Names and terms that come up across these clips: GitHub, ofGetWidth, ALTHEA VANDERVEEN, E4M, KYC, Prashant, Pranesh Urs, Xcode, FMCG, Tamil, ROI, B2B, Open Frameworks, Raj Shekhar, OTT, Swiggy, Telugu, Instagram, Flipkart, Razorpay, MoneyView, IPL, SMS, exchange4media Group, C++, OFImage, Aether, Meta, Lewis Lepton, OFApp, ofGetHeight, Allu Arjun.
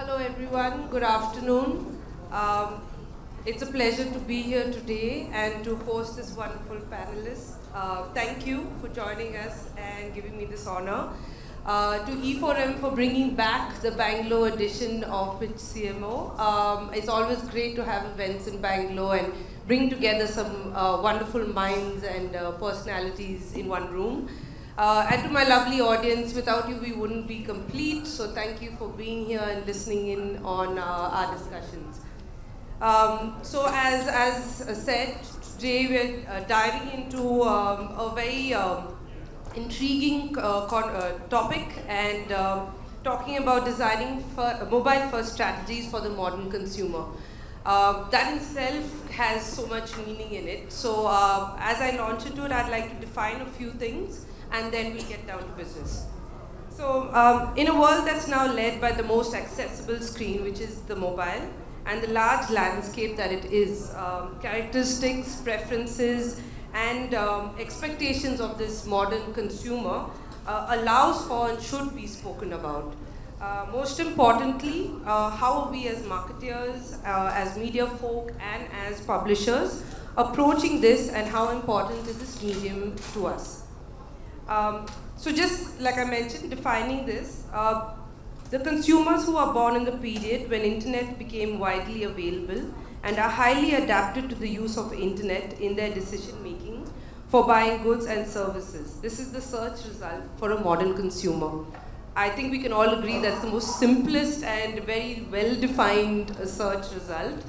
Hello everyone, good afternoon. It's a pleasure to be here today and to host this wonderful panelists. Thank you for joining us and giving me this honor. To E4M for bringing back the Bangalore edition of Pitch CMO. It's always great to have events in Bangalore and bring together some wonderful minds and personalities in one room. And to my lovely audience, without you we wouldn't be complete, so thank you for being here and listening in on our discussions. So as said, today we're diving into a very intriguing topic and talking about designing mobile-first strategies for the modern consumer. That in itself has so much meaning in it. So as I launch into it, I'd like to define a few things and then we'll get down to business. So in a world that's now led by the most accessible screen, which is the mobile, and the large landscape that it is, characteristics, preferences, and expectations of this modern consumer allows for and should be spoken about. Most importantly, how we as marketers, as media folk, and as publishers approaching this, and how important is this medium to us. So just like I mentioned, defining this, the consumers who are born in the period when internet became widely available and are highly adapted to the use of internet in their decision making for buying goods and services. This is the search result for a modern consumer. I think we can all agree that's the most simplest and very well-defined search result.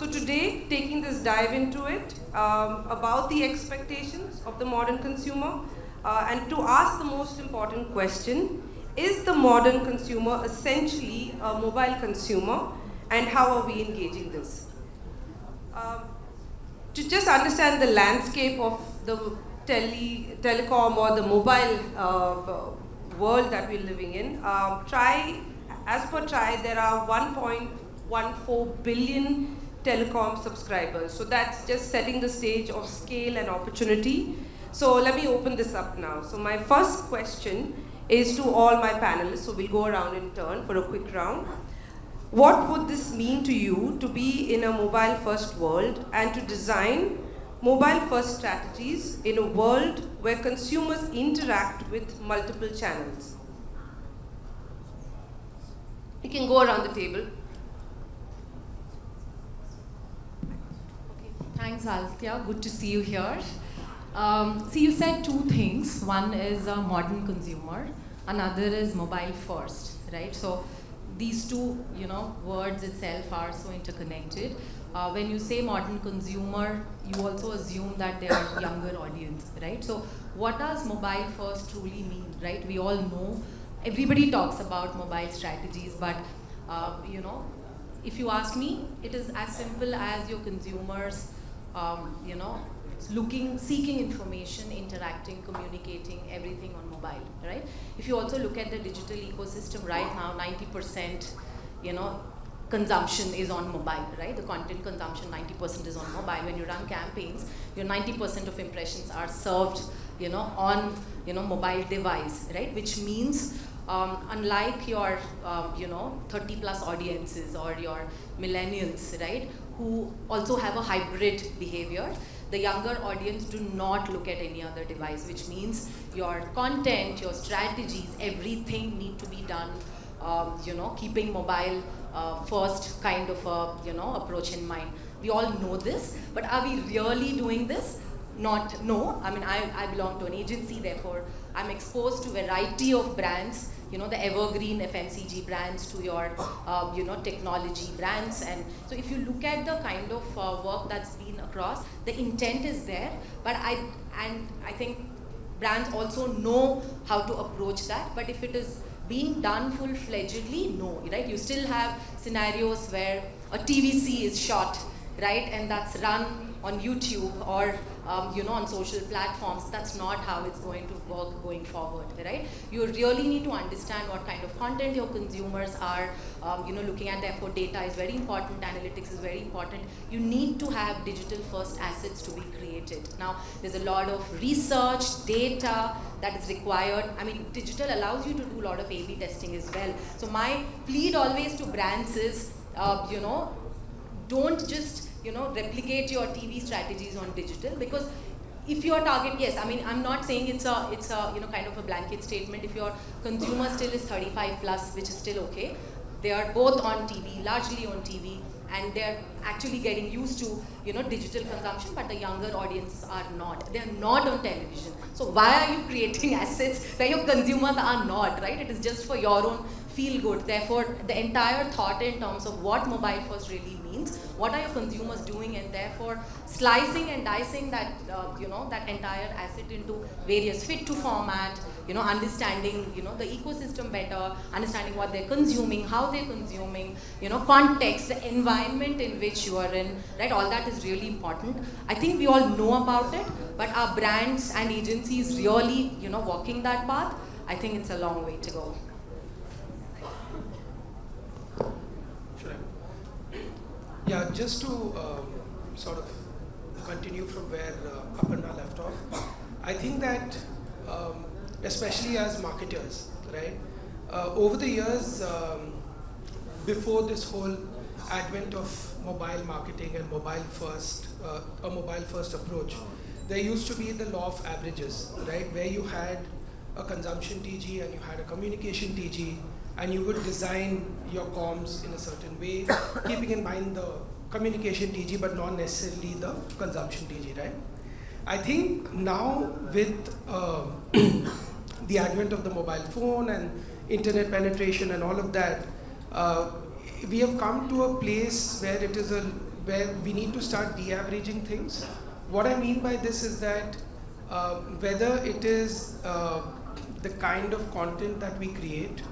So today, taking this dive into it, about the expectations of the modern consumer, and to ask the most important question, is the modern consumer essentially a mobile consumer? And how are we engaging this? To just understand the landscape of the telecom or the mobile world that we're living in, as per TRI, there are 1.14 billion telecom subscribers. So that's just setting the stage of scale and opportunity. So let me open this up now. So my first question is to all my panelists. So we'll go around in turn for a quick round. What would this mean to you to be in a mobile-first world and to design mobile-first strategies in a world where consumers interact with multiple channels? You can go around the table. Okay. Thanks, Althea. Good to see you here. See, you said two things. One is a modern consumer. Another is mobile-first, right? So these two, words itself are so interconnected. When you say modern consumer, you also assume that they are younger audience, right? So what does mobile first truly mean, right? We all know, everybody talks about mobile strategies, but if you ask me, it is as simple as your consumers, seeking information, interacting, communicating, everything on mobile, right? If you also look at the digital ecosystem right now, 90%, consumption is on mobile, right? The content consumption, 90% is on mobile. When you run campaigns, your 90% of impressions are served, on, mobile device, right? Which means, unlike your, 30-plus audiences or your millennials, right, who also have a hybrid behavior, the younger audience do not look at any other device, which means your content, your strategies, everything need to be done, keeping mobile first kind of a, approach in mind. We all know this, but are we really doing this? No. I mean, I belong to an agency, therefore I'm exposed to variety of brands, the evergreen FMCG brands to your, technology brands. And so if you look at the kind of work that's been across, the intent is there, but I think brands also know how to approach that. But if it is being done full-fledgedly, no, right? You still have scenarios where a TVC is shot, right? And that's run on YouTube or, on social platforms. That's not how it's going to work going forward, right? You really need to understand what kind of content your consumers are, looking at. Therefore, data is very important, analytics is very important. You need to have digital first assets to be created. Now, there's a lot of research, data that is required. I mean, digital allows you to do a lot of A/B testing as well. So my plead always to brands is, you know, don't just, you know, replicate your TV strategies on digital, because if your target, yes, I mean, I'm not saying it's a you know, kind of a blanket statement. If your consumer still is 35 plus, which is still okay, they are both on TV, largely on TV, and they're actually getting used to, you know, digital consumption, but the younger audiences are not. They're not on television. So why are you creating assets where your consumers are not, right? It is just for your own feel good. Therefore, the entire thought in terms of what mobile first really means, what are your consumers doing, and therefore slicing and dicing that, you know, that entire asset into various fit to format, you know, understanding, you know, the ecosystem better, understanding what they're consuming, how they're consuming, you know, context, the environment in which you are in, right? All that is really important. I think we all know about it, but our brands and agencies really, you know, walking that path, I think it's a long way to go. Yeah, just to sort of continue from where Aparna left off, I think that especially as marketers, right, over the years, before this whole advent of mobile marketing and a mobile first approach, there used to be the law of averages, right, where you had a consumption TG and you had a communication TG, and you would design your comms in a certain way, keeping in mind the communication TG, but not necessarily the consumption TG, right? I think now with the advent of the mobile phone and internet penetration and all of that, we have come to a place where it is where we need to start de-averaging things. What I mean by this is that whether it is the kind of content that we create,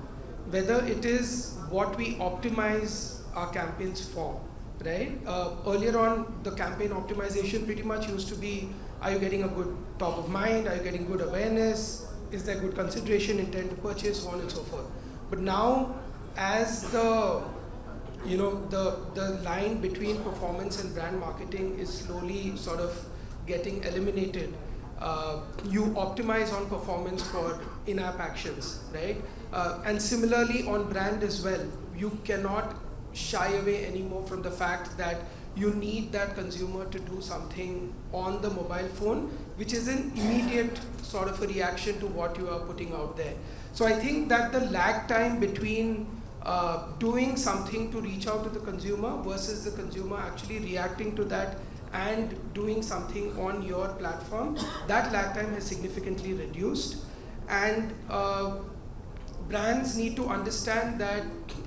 whether it is what we optimize our campaigns for, right? Earlier on, the campaign optimization pretty much used to be, are you getting a good top of mind? Are you getting good awareness? Is there good consideration, intent to purchase, so on and so forth? But now, as the, you know, the line between performance and brand marketing is slowly sort of getting eliminated, you optimize on performance for in-app actions, right? And similarly on brand as well, you cannot shy away anymore from the fact that you need that consumer to do something on the mobile phone, which is an immediate sort of a reaction to what you are putting out there. So I think that the lag time between doing something to reach out to the consumer versus the consumer actually reacting to that and doing something on your platform, that lag time has significantly reduced. And brands need to understand that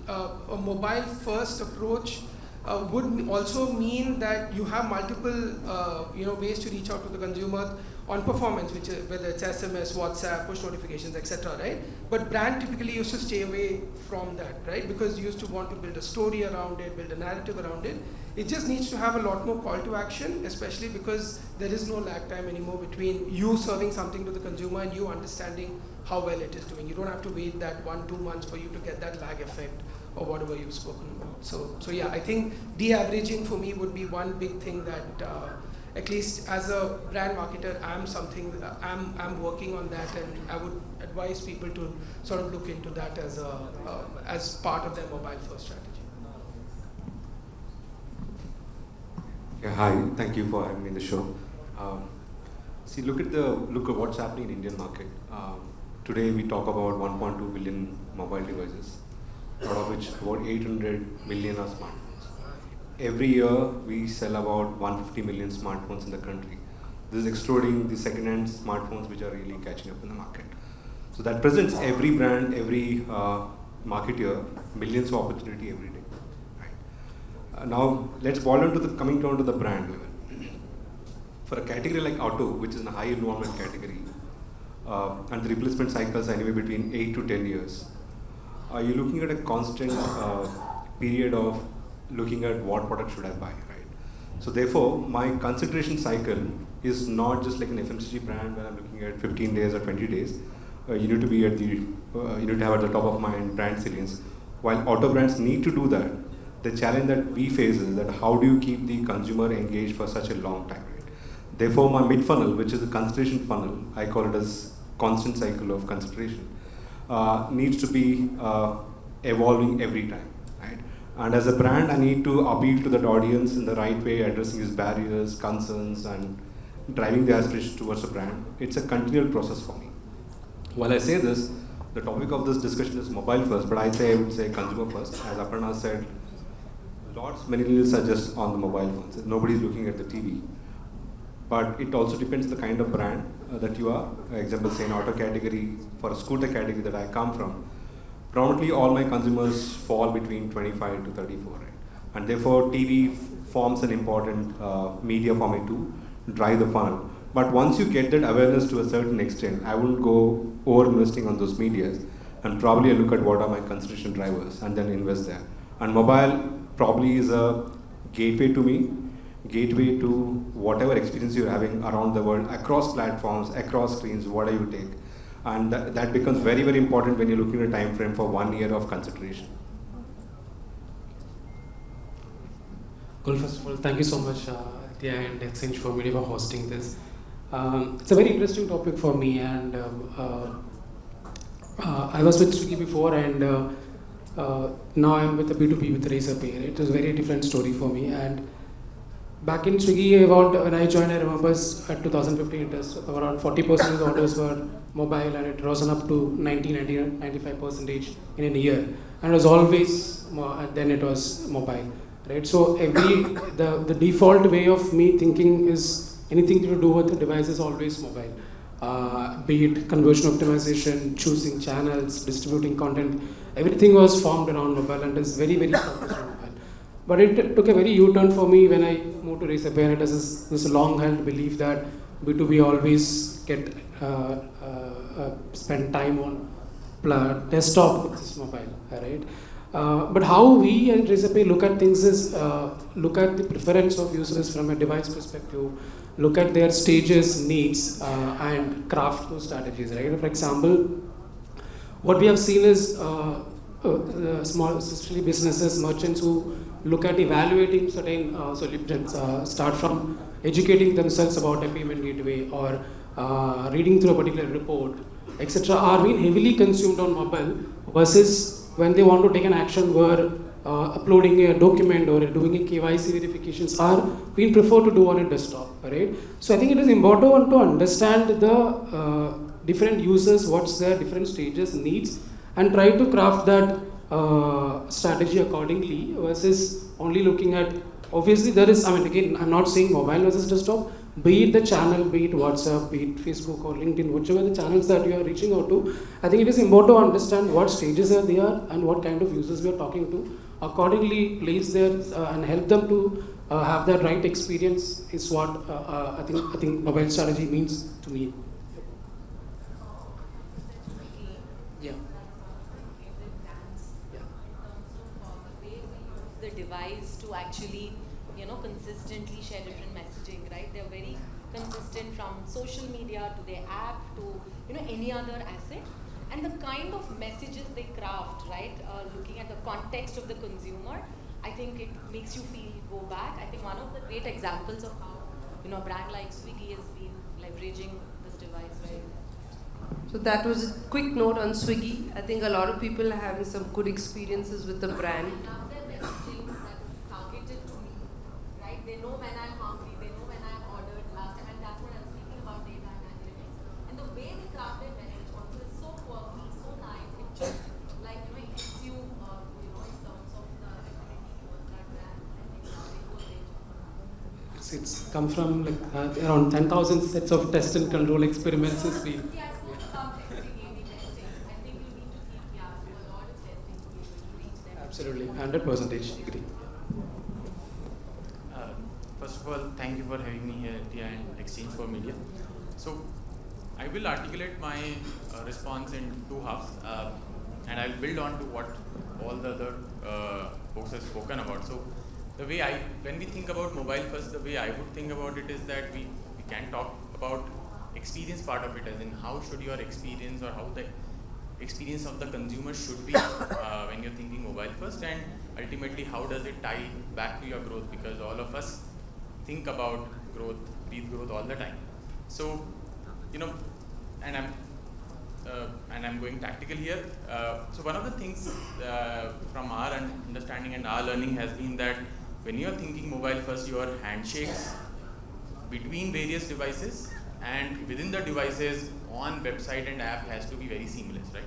a mobile-first approach would also mean that you have multiple you know, ways to reach out to the consumer on performance, which is, whether it's SMS, WhatsApp, push notifications, etc. Right? But brand typically used to stay away from that, right? Because you used to want to build a story around it, build a narrative around it. It just needs to have a lot more call to action, especially because there is no lag time anymore between you serving something to the consumer and you understanding how well it is doing. You don't have to wait that 1-2 months for you to get that lag effect or whatever you've spoken about. So yeah, I think de-averaging for me would be one big thing that, at least as a brand marketer, I'm working on that, and I would advise people to sort of look into that as a as part of their mobile first strategy. Yeah, hi, thank you for having me in the show. See, look at what's happening in Indian market. Today we talk about 1.2 billion mobile devices, out of which about 800 million are smartphones. Every year we sell about 150 million smartphones in the country. This is excluding the second-hand smartphones which are really catching up in the market. So that presents every brand, every marketer, millions of opportunity every day. Right? Now let's boil down to coming down to the brand level. For a category like auto, which is a high involvement category, and the replacement cycles anywhere between 8 to 10 years, are you looking at a constant period of looking at what product should I buy, right? So therefore, my consideration cycle is not just like an FMCG brand where I'm looking at 15 days or 20 days. You need to be at the, you need to have at the top of mind brand salience. While auto brands need to do that, the challenge that we face is that how do you keep the consumer engaged for such a long time, right? Therefore, my mid funnel, which is the consideration funnel, I call it as constant cycle of consideration needs to be evolving every time, right? And as a brand, I need to appeal to that audience in the right way, addressing his barriers, concerns, and driving the aspirations towards a brand. It's a continual process for me. While I say this, the topic of this discussion is mobile first, but I would say consumer first. As Aparna said, lots of millennials are just on the mobile phones. Nobody's looking at the TV. But it also depends the kind of brand that you are. For example, say an auto category, for a scooter category that I come from, predominantly all my consumers fall between 25 to 34, right? And therefore TV forms an important media for me to drive the funnel. But once you get that awareness to a certain extent, I wouldn't go over investing on those medias, and probably I look at what are my consideration drivers and then invest there. And mobile probably is a gateway to me, gateway to whatever experience you're having around the world, across platforms, across screens, what do you take? And that becomes very, very important when you're looking at a time frame for 1 year of consideration. Well, first of all, thank you so much, Aether and Exchange for Media for hosting this. It's a very interesting topic for me, and I was with Swiggy before, and now I'm with the B2B with Razorpay. It was a very different story for me. And back in Swiggy, about when I joined, I remember at 2015, it was around 40% of the orders were mobile, and it rose on up to 90-95% in a year. And it was always, then it was mobile, right? So the default way of me thinking is anything to do with the device is always mobile. Be it conversion optimization, choosing channels, distributing content, everything was formed around mobile and is very, very focused on mobile. But it took a very U-turn for me when I moved to Razorpay, and it is this long-held belief that B2B always get spend time on desktop versus mobile, right? But how we at Razorpay look at things is look at the preference of users from a device perspective, look at their stages, needs, and craft those strategies, right? For example, what we have seen is small especially businesses, merchants who look at evaluating certain solutions, start from educating themselves about a payment gateway or reading through a particular report, etc., are being heavily consumed on mobile versus when they want to take an action where uploading a document or doing a KYC verifications are being preferred to do on a desktop, right? So I think it is important to understand the different users, what's their different stages, needs, and try to craft that strategy accordingly versus only looking at, obviously there is, I mean, again, I'm not saying mobile versus desktop, be it the channel, be it WhatsApp, be it Facebook or LinkedIn, whichever the channels that you are reaching out to, I think it is important to understand what stages are there and what kind of users we are talking to, accordingly place their and help them to have that right experience is what I think mobile strategy means to me. Device to actually, you know, consistently share different messaging, right? They're very consistent from social media to their app to, you know, any other asset, and the kind of messages they craft, right? Looking at the context of the consumer, I think it makes you feel go back. I think one of the great examples of how, you know, a brand like Swiggy has been leveraging this device very well. So that was a quick note on Swiggy. I think a lot of people are having some good experiences with the brand. They know when I'm hungry, they know when I've ordered last time, and that's what I was thinking about data analytics. And the way they craft their message also is so quirky, so nice, it just like, you know, it gives you, you know, in terms of the affinity towards that brand, and they know they go later. It's come from like around 10,000 sets of test and control experiments. Is being. Yeah, it's not about testing, A/B testing. I think you need to keep do a lot of testing to be able to reach them. Absolutely, 100% agree. First of all, thank you for having me here at the Exchange for Media. So, I will articulate my response in two halves, and I'll build on to what all the other folks have spoken about. So, the way when we think about mobile first, the way I would think about it is that we can talk about experience part of it, as in how should your experience or how the experience of the consumer should be when you're thinking mobile first, and ultimately how does it tie back to your growth, because all of us think about growth, breathe growth all the time. So, you know, and I'm and I'm going tactical here. So one of the things from our understanding and our learning has been that when you're thinking mobile first, your handshakes between various devices and within the devices on website and app has to be very seamless, right?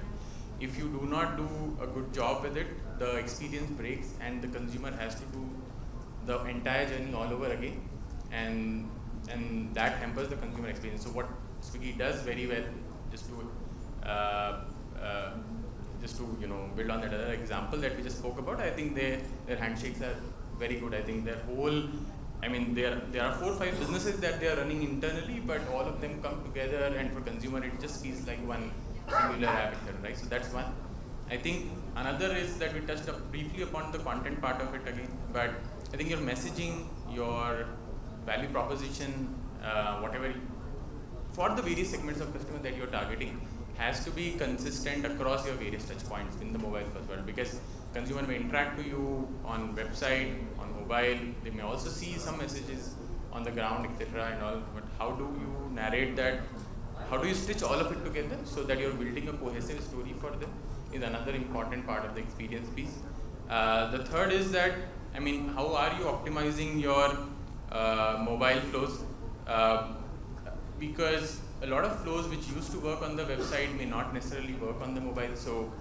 If you do not do a good job with it, the experience breaks and the consumer has to do the entire journey all over again, and that hampers the consumer experience. So what Swiggy does very well, just to build on that other example that we just spoke about, I think their handshakes are very good. I think their whole, I mean, there are 4 or 5 businesses that they are running internally, but all of them come together, and for consumer it just feels like one similar habit, right? So that's one. I think another is that we touched up briefly upon the content part of it again, but I think your messaging, your value proposition, whatever for the various segments of customer that you're targeting has to be consistent across your various touch points in the mobile first world, because consumer may interact with you on website, on mobile, they may also see some messages on the ground, etc. and all, but how do you narrate that? How do you stitch all of it together so that you're building a cohesive story for them is another important part of the experience piece. The third is that, I mean, how are you optimizing your mobile flows? Because a lot of flows which used to work on the website may not necessarily work on the mobile. So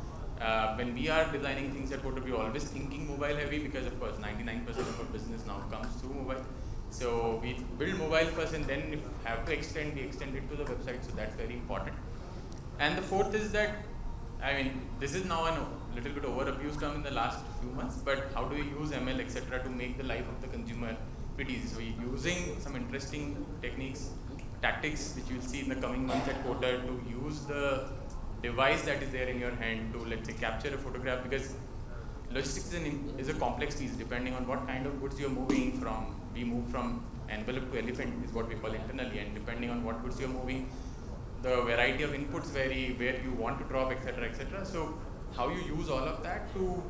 when we are designing things at Porter, we're always thinking mobile heavy because, of course, 99% of our business now comes through mobile. So we build mobile first, and then if we have to extend, we extend it to the website. So that's very important. And the fourth is that, I mean, this is now a little bit overabused term in the last few months, but how do you use ML, etc., to make the life of the consumer pretty easy? So you're using some interesting tactics, which you'll see in the coming months at Porter, to use the device that is there in your hand to, let's say, capture a photograph, because logistics is a complex piece depending on what kind of goods you're moving from. We move from envelope to elephant is what we call internally, and depending on what goods you're moving, the variety of inputs vary, where you want to drop, etc., etc. So how you use all of that to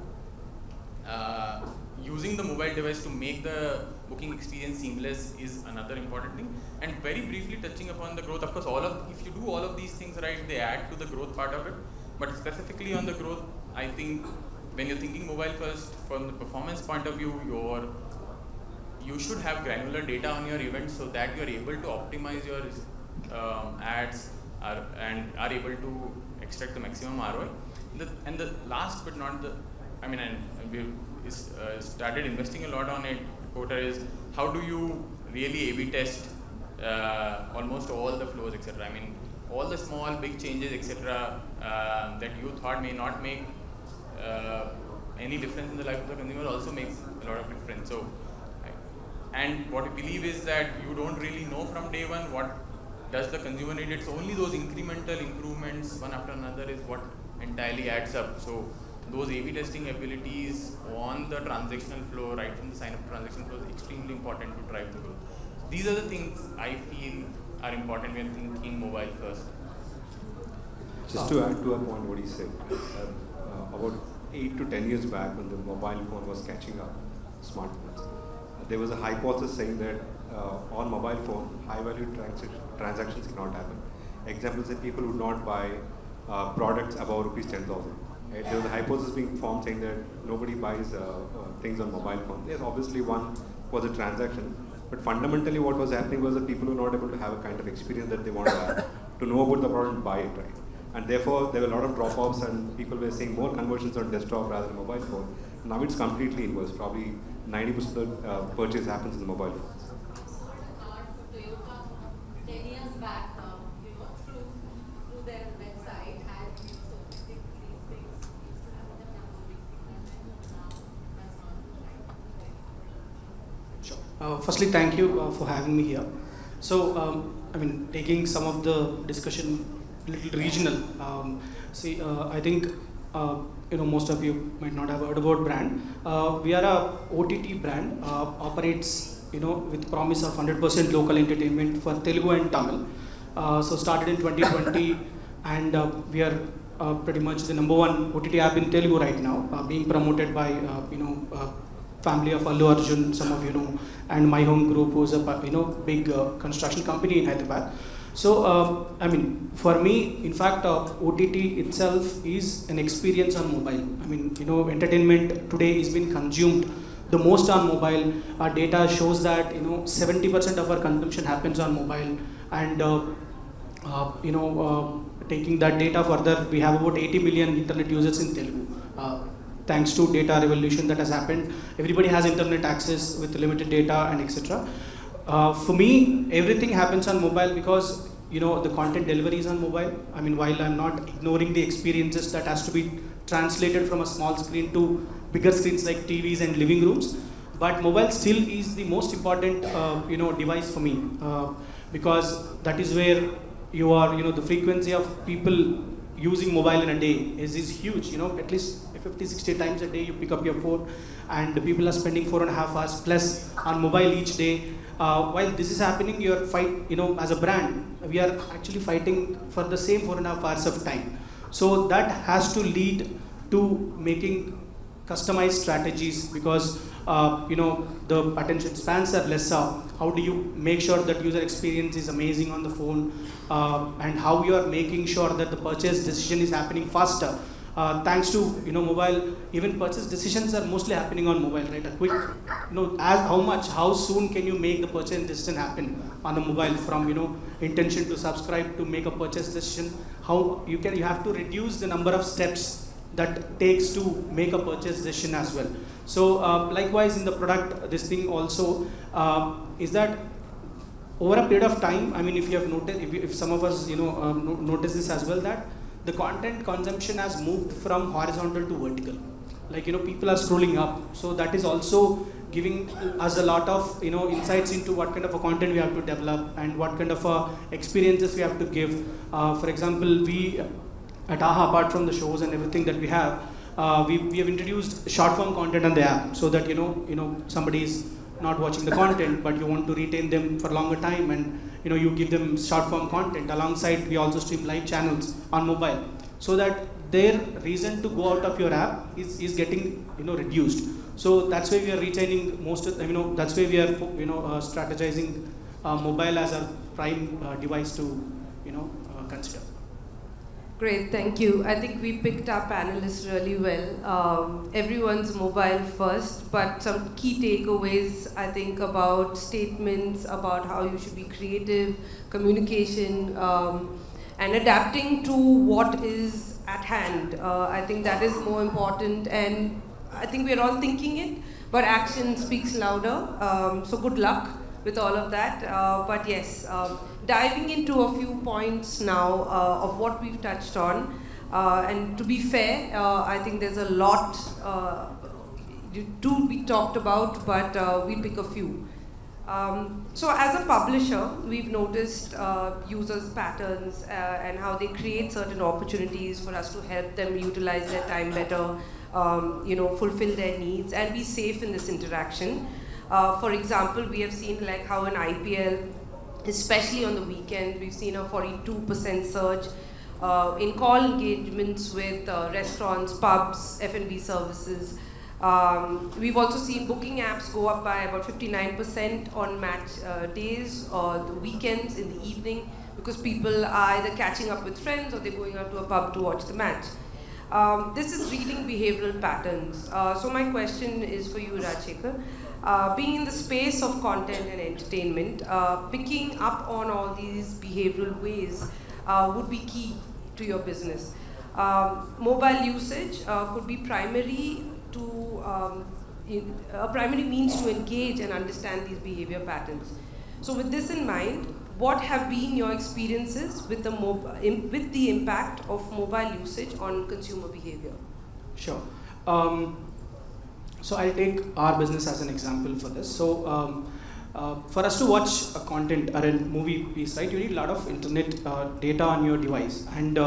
using the mobile device to make the booking experience seamless is another important thing. And very briefly touching upon the growth, of course, if you do all of these things right, they add to the growth part of it. But specifically on the growth, I think when you're thinking mobile first, from the performance point of view, you should have granular data on your events so that you're able to optimize your ads and are able to extract the maximum ROI. And the last but not the, I mean, and we started investing a lot on it, Porter, is how do you really A/B test almost all the flows, etc. I mean, all the small, big changes, etc. That you thought may not make any difference in the life of the consumer also makes a lot of difference. So, and what we believe is that you don't really know from day one what does the consumer need. It's only those incremental improvements one after another is what entirely adds up. So those A/B testing abilities on the transactional flow, right from the sign up transactional flow, is extremely important to drive the growth. These are the things I feel are important when thinking mobile first. Just to add to a point what he said, about 8 to 10 years back when the mobile phone was catching up, smartphones, there was a hypothesis saying that on mobile phone, high value transactions cannot happen. Examples that people would not buy products above ₹10,000. There was a hypothesis being formed saying that nobody buys things on mobile phone. Yes, obviously one was a transaction, but fundamentally what was happening was that people were not able to have a kind of experience that they want to have, to know about the product and buy it, right? And therefore there were a lot of drop-offs and people were seeing more conversions on desktop rather than mobile phone. Now it's completely inverse. Probably 90% of the purchase happens in the mobile phones. Firstly, thank you for having me here. So, I mean, taking some of the discussion a little regional. I think most of you might not have heard about brand. We are a OTT brand, operates with promise of 100% local entertainment for Telugu and Tamil. So started in 2020, and we are pretty much the #1 OTT app in Telugu right now, being promoted by family of Allu Arjun, some of you know, and my home group was a big construction company in Hyderabad. So, I mean, for me, in fact, OTT itself is an experience on mobile. I mean, you know, entertainment today is being consumed the most on mobile. Our data shows that, you know, 70% of our consumption happens on mobile. And, you know, taking that data further, we have about 80 million internet users in Telugu. Thanks to data revolution that has happened, everybody has internet access with limited data and etc. For me, everything happens on mobile because, you know, the content delivery is on mobile. I mean, while I'm not ignoring the experiences that has to be translated from a small screen to bigger screens like TVs and living rooms, but mobile still is the most important, you know, device for me because that is where you are, you know, the frequency of people using mobile in a day is huge, you know, at least 50, 60 times a day you pick up your phone and the people are spending 4.5 hours plus on mobile each day. While this is happening, you're you know, as a brand, we are actually fighting for the same 4.5 hours of time. So that has to lead to making customized strategies because, you know, the attention spans are lesser. How do you make sure that user experience is amazing on the phone and how you are making sure that the purchase decision is happening faster? Thanks to, you know, mobile, even purchase decisions are mostly happening on mobile, right? A quick, you know, how soon can you make the purchase decision happen on the mobile from, you know, intention to subscribe to make a purchase decision? How you can, you have to reduce the number of steps that takes to make a purchase decision as well. So likewise in the product, this thing also is that over a period of time, I mean, if you have noticed, if some of us, you know, notice this as well, that the content consumption has moved from horizontal to vertical. Like, you know, people are scrolling up. So that is also giving us a lot of, you know, insights into what kind of a content we have to develop and what kind of experiences we have to give. For example, we at AHA, apart from the shows and everything that we have, we have introduced short form content on the app so that, you know, somebody is not watching the content, but you want to retain them for a longer time and, you know, you give them short form content. Alongside, we also stream live channels on mobile so that their reason to go out of your app is getting, you know, reduced. So that's why we are retaining most of, you know, that's why we are, you know, strategizing mobile as a prime device to, you know, consider. Great, thank you. I think we picked our panelists really well. Everyone's mobile first, but some key takeaways, I think, about statements, about how you should be creative, communication, and adapting to what is at hand. I think that is more important, and I think we're all thinking it, but action speaks louder. So good luck with all of that, but yes. Diving into a few points now of what we've touched on, and to be fair, I think there's a lot to be talked about, but we'll pick a few. So as a publisher, we've noticed users' patterns and how they create certain opportunities for us to help them utilize their time better, you know, fulfill their needs and be safe in this interaction. For example, we have seen like how an IPL, especially on the weekend, we've seen a 42% surge in call engagements with restaurants, pubs, F&B services. We've also seen booking apps go up by about 59% on match days or the weekends in the evening because people are either catching up with friends or they're going out to a pub to watch the match. This is reading behavioral patterns. So my question is for you, Raj Shekhar. Being in the space of content and entertainment, picking up on all these behavioral ways would be key to your business. Mobile usage could be primary to a primary means to engage and understand these behavior patterns. So with this in mind, what have been your experiences with the impact of mobile usage on consumer behavior? Sure. So I'll take our business as an example for this. So for us to watch a content or a movie piece, right, you need a lot of internet data on your device. And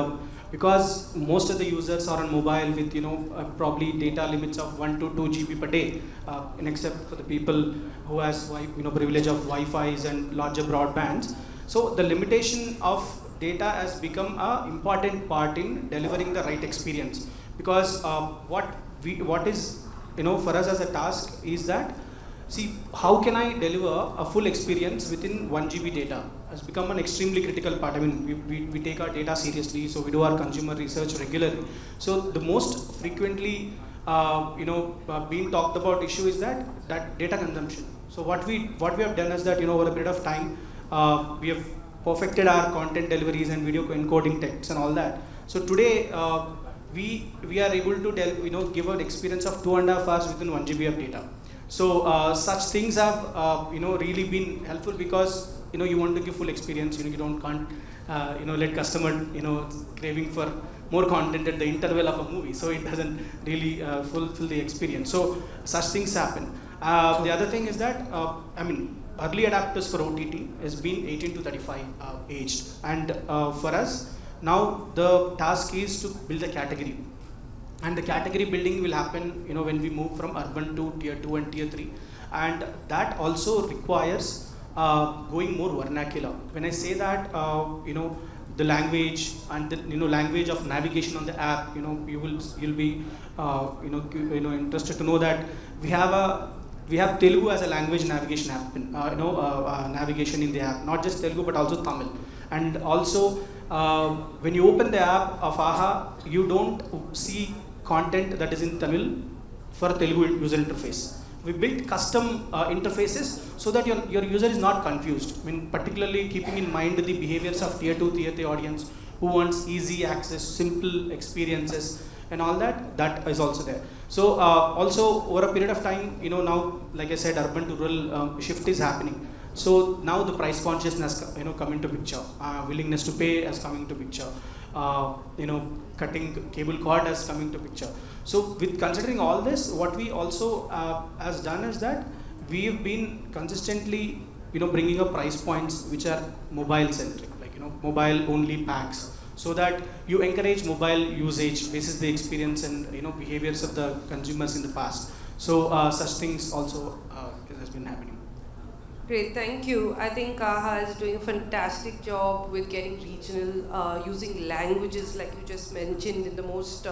because most of the users are on mobile with, you know, probably data limits of 1 to 2 GB per day, and except for the people who has, you know, privilege of Wi-Fi's and larger broadbands. So the limitation of data has become an important part in delivering the right experience. Because what is, you know, for us as a task is that See, how can I deliver a full experience within 1 GB data? Has become an extremely critical part. I mean, we take our data seriously, so we do our consumer research regularly. So the most frequently, being talked about issue is that data consumption. So what we have done is that, over a period of time, we have perfected our content deliveries and video encoding texts and all that. So today, we are able to give an experience of 2.5 hours within 1 GB of data. So such things have really been helpful because you want to give full experience. You don't can't let customer craving for more content at the interval of a movie, so it doesn't really fulfill the experience. So such things happen. The other thing is that early adapters for OTT has been 18 to 35 aged, and for us now the task is to build a category. And the category building will happen, when we move from urban to tier 2 and tier 3. And that also requires going more vernacular. When I say that, the language and the language of navigation on the app, you'll be interested to know that we have Telugu as a language navigation app, navigation in the app, not just Telugu but also Tamil, and also. When you open the app of AHA, you don't see content that is in Tamil for Telugu user interface. We built custom interfaces so that your user is not confused. I mean, particularly keeping in mind the behaviors of tier 2, tier 3 audience who wants easy access, simple experiences and all that, that is also there. So also over a period of time, now, like I said, urban to rural shift is happening. So now the price consciousness come into picture, willingness to pay has come into picture, cutting cable cord has come into picture. So with considering all this, what we also has done is that we've been consistently bringing up price points which are mobile centric, like mobile only packs, so that you encourage mobile usage basis the experience and behaviors of the consumers in the past. So such things also has been happening. Great, thank you. I think AHA is doing a fantastic job with getting regional, using languages like you just mentioned in the most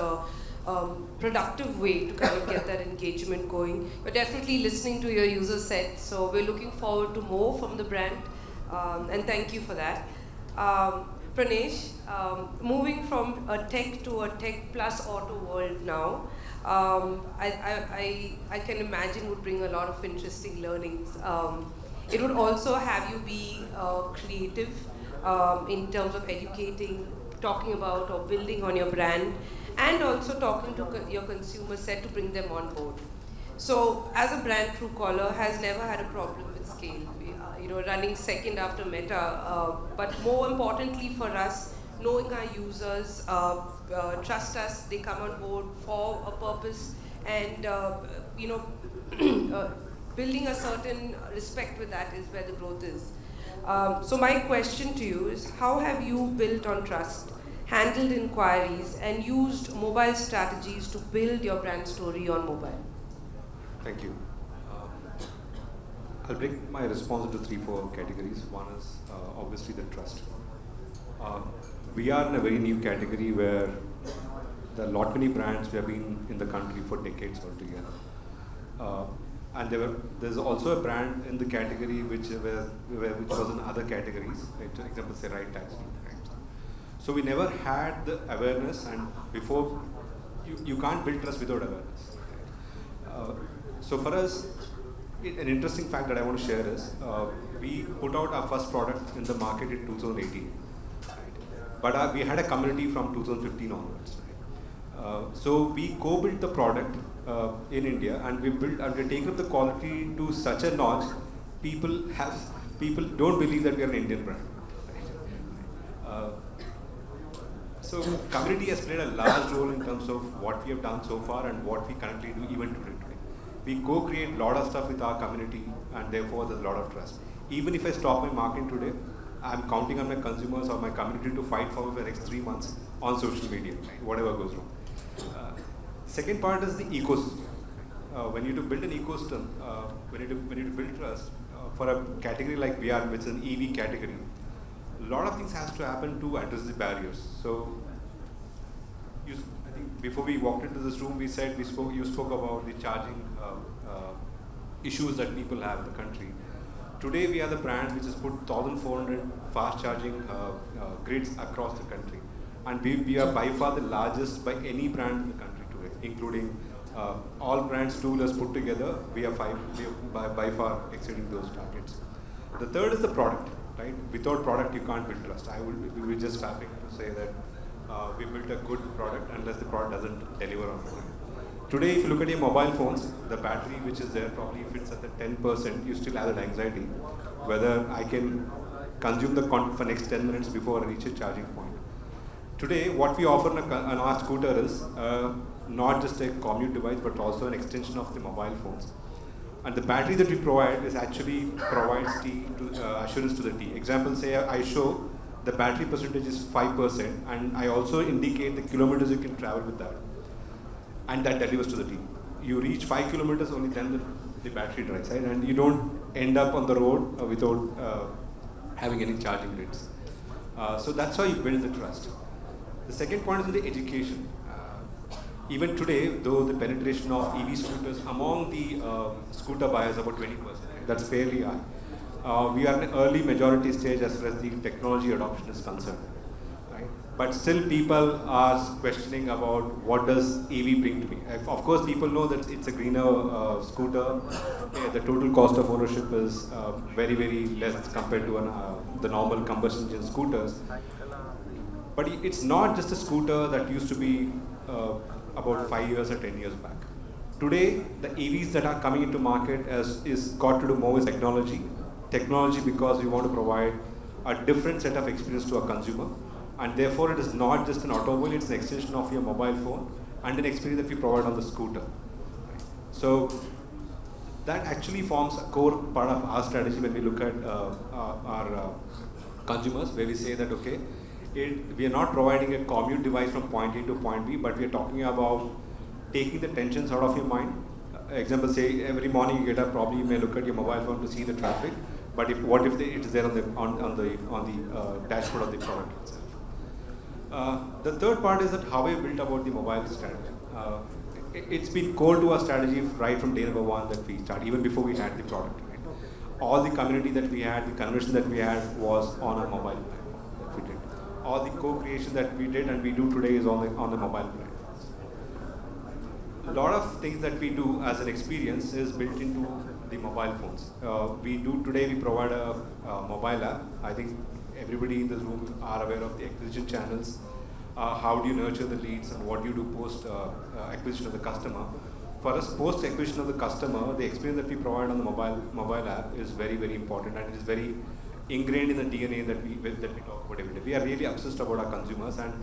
productive way to kind of get that engagement going. We're definitely listening to your user set, so we're looking forward to more from the brand, and thank you for that. Pranesh, moving from a tech to a tech plus auto world now, I can imagine would bring a lot of interesting learnings. It would also have you be creative in terms of educating, talking about or building on your brand, and also talking to your consumer set to bring them on board. So as a brand, Truecaller has never had a problem with scale. We are, running second after Meta, but more importantly for us, knowing our users, trust us, they come on board for a purpose, and building a certain respect with that is where the growth is. So my question to you is, how have you built on trust, handled inquiries, and used mobile strategies to build your brand story on mobile? Thank you. I'll break my response into 3-4 categories. One is obviously the trust. We are in a very new category where there are many brands who have been in the country for decades altogether. And there's also a brand in the category which was in other categories, right? For example, say Right Taxi. So we never had the awareness, and before, you can't build trust without awareness. So for us, an interesting fact that I want to share is, we put out our first product in the market in 2018. Right? But we had a community from 2015 onwards. Right? So we co-built the product in India, and we've taken up the quality to such a notch, people don't believe that we are an Indian brand. Right? So community has played a large role in terms of what we have done so far and what we currently do even today. We co-create a lot of stuff with our community, and therefore there's a lot of trust. Even if I stop my marketing today, I'm counting on my consumers or my community to fight for the next 3 months on social media, right? Whatever goes wrong. Second part is the ecosystem. When you build an ecosystem, when you build trust for a category like we are, which is an EV category, a lot of things has to happen to address the barriers. So, I think before we walked into this room, you spoke about the charging issues that people have in the country. Today we are the brand which has put 1,400 fast charging grids across the country, and we are by far the largest by any brand in the country today, including all brands, two-wheelers put together. We are by far exceeding those targets. The third is the product. Right? Without product, you can't build trust. We were just fapping to say that we built a good product unless the product doesn't deliver on it. Today, if you look at your mobile phones, the battery which is there probably if it's at the 10%, you still have that anxiety whether I can consume the content for next 10 minutes before I reach a charging point. Today, what we offer on our scooter is not just a commute device, but also an extension of the mobile phones. And the battery that we provide is actually provides assurance to the T. Example, say I show the battery percentage is 5%, and I also indicate the kilometers you can travel with that. And that delivers to the T. You reach 5 kilometers, only then the battery dries, right? And you don't end up on the road without having any charging grids. So that's how you build the trust. The second point is in the education. Even today, though the penetration of EV scooters among the scooter buyers is about 20%, that's fairly high. We are in an early majority stage as far as the technology adoption is concerned. Right? But still people are questioning about what does EV bring to me. Of course, people know that it's a greener scooter. The total cost of ownership is very, very less compared to the normal combustion engine scooters. But it's not just a scooter that used to be about 5 years or 10 years back. Today, the EVs that are coming into market is got to do more with technology. Technology because we want to provide a different set of experience to our consumer, and therefore it is not just an automobile, it's an extension of your mobile phone and an experience that we provide on the scooter. So that actually forms a core part of our strategy when we look at our consumers, where we say that, okay, we are not providing a commute device from point A to point B, but we are talking about taking the tensions out of your mind. Example, say every morning you get up, probably you may look at your mobile phone to see the traffic, but what if it is there on the dashboard of the product itself. The third part is that how we built about the mobile strategy. It's been core to our strategy right from day number one that we started, even before we had the product. Right? All the community that we had, the conversion that we had was on our mobile platform. All the co-creation that we did and we do today is on the mobile platforms. A lot of things that we do as an experience is built into the mobile phones. We provide a mobile app. I think everybody in this room are aware of the acquisition channels. How do you nurture the leads and what do you do post acquisition of the customer? For us, post acquisition of the customer, the experience that we provide on the mobile app is very, very important, and it is very ingrained in the DNA that we talk about every day. We are really obsessed about our consumers, and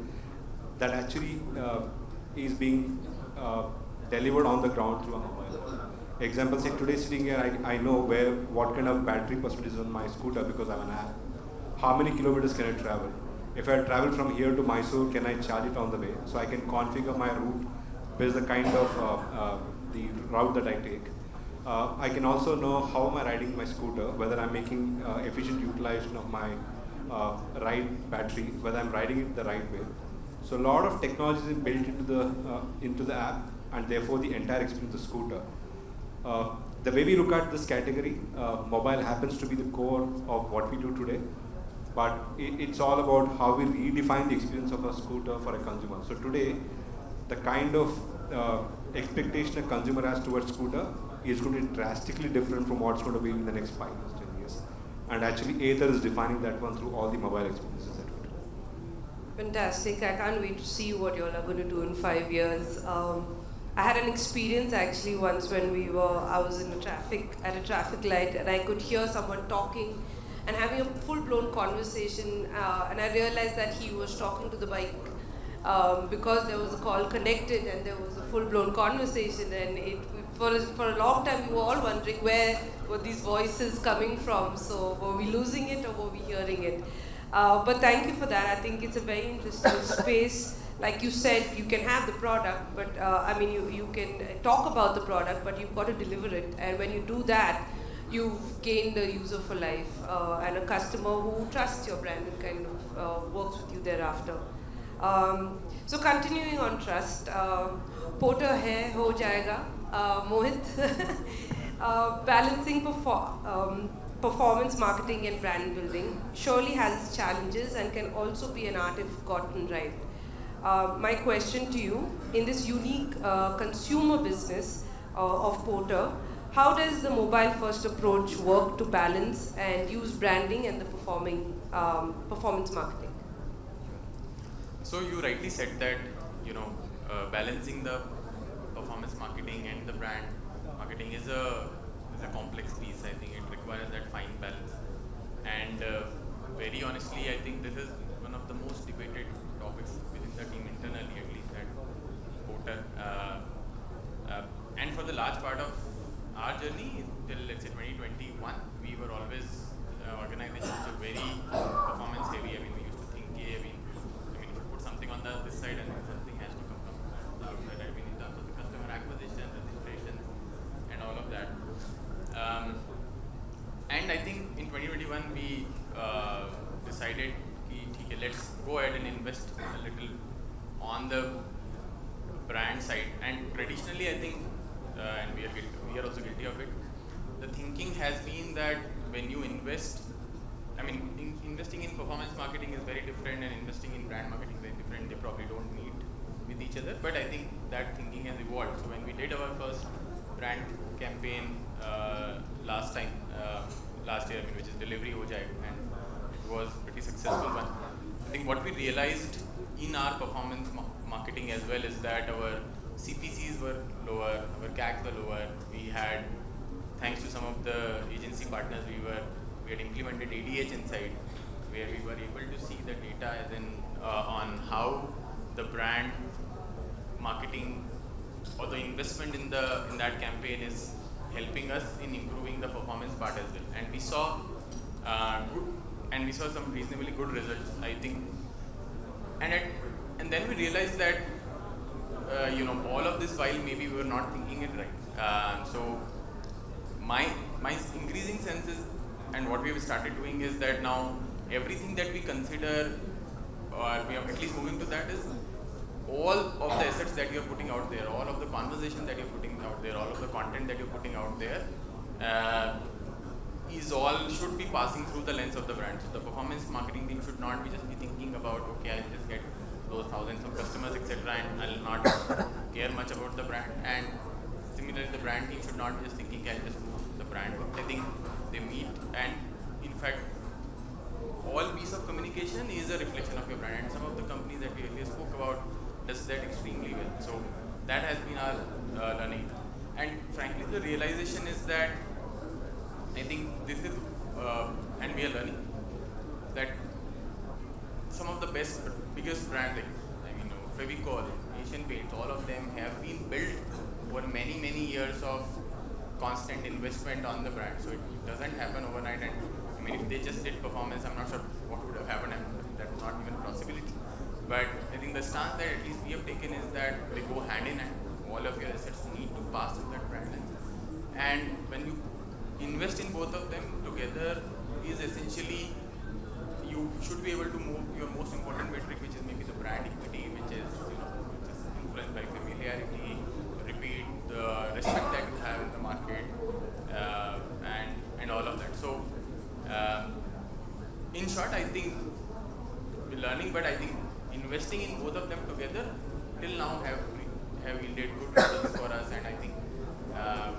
that actually is being delivered on the ground through our mobile. Example, say today sitting here, I know what kind of battery percentage is on my scooter because I have an app. How many kilometers can I travel? If I travel from here to Mysore, can I charge it on the way? So I can configure my route based on the kind of the route that I take. I can also know how am I riding my scooter, whether I'm making efficient utilization of my ride battery, whether I'm riding it the right way. So a lot of technology is built into the app, and therefore the entire experience of the scooter. The way we look at this category, mobile happens to be the core of what we do today, but it's all about how we redefine the experience of a scooter for a consumer. So today, the kind of expectation a consumer has towards scooter is going to be drastically different from what's going to be in the next 5 years, 10 years. And actually, Aether is defining that one through all the mobile experiences that we do. Fantastic. I can't wait to see what you all are going to do in 5 years. I had an experience actually once when I was in a traffic light, and I could hear someone talking and having a full-blown conversation. And I realized that he was talking to the bike because there was a call connected and there was a full-blown conversation, and for a long time, we were all wondering where were these voices coming from. So were we losing it or were we hearing it? But thank you for that. I think it's a very interesting space. Like you said, you can have the product, but I mean, you can talk about the product, but you've got to deliver it. And when you do that, you've gained a user for life and a customer who trusts your brand and kind of works with you thereafter. So continuing on trust, Porter hai ho jayega. Mohit, Balancing performance marketing and brand building surely has its challenges and can also be an art if gotten right. My question to you, in this unique consumer business of Porter, how does the mobile-first approach work to balance and use branding and the performance marketing? So you rightly said that, you know, balancing the performance marketing and the brand marketing is a complex piece. I think it requires that fine balance. And very honestly, I think this is one of the most debated topics within the team internally, at least at Porter. And for the large part of our journey till, let's say, 2021, we were always organizations which are very performance heavy. I mean, we used to think, I mean, if you put something on this side, and something has to come from the outside. I mean, in terms of the customer acquisition, registration, and all of that. And I think in 2021 we decided, okay, let's go ahead and invest a little on the brand side. And traditionally, I think, and we are also guilty of it, the thinking has been that when you invest, I mean, investing in performance marketing is very different and investing in brand marketing is very different. They probably don't meet with each other, but I think that thinking has evolved. So when we did our first brand campaign last year, I mean, which is Delivery Ho Jaye, and it was a pretty successful one. I think what we realized in our performance marketing as well is that our CPCs were lower, our CACs were lower. We had, thanks to some of the agency partners, we had implemented ADH inside, where we were able to see the data as in on how the brand marketing or the investment in that campaign is helping us in improving the performance part as well. And we saw some reasonably good results, I think. And then we realized that, you know, all of this while maybe we were not thinking it right. So my increasing sense is, and what we have started doing is that now everything that we consider, or we are at least moving to that, is all of the assets that you are putting out there, all of the conversation that you are putting out there, all of the content that you are putting out there, should be passing through the lens of the brand. So the performance marketing team should not be just be thinking about, okay, I'll just get those thousands of customers, etc., and I'll not care much about the brand. And similarly, the brand team should not be just thinking, I'll just do the brand work. I think they meet, and in fact, all piece of communication is a reflection of your brand. And some of the companies that we earlier spoke about does that extremely well. So that has been our learning. And frankly, the realization is that I think this is, and we are learning, that some of the best, biggest brands, like, you know, Fevicol, Asian Paints, all of them have been built over many, many years of constant investment on the brand. So it doesn't happen overnight. And I mean, if they just did performance, I'm not sure what would have happened. I mean, that's not even a possibility. But I think the stance that at least we have taken is that they go hand in hand. All of your assets need to pass through that brand lens. And when you invest in both of them together, is essentially you should be able to move your most important metric, which is maybe the brand equity, which is, you know, which is influenced by familiarity, repeat, the respect that you have in the market, and all of that. So in short, I think we're learning, but I think investing in both of them together till now have yielded good results for us, and I think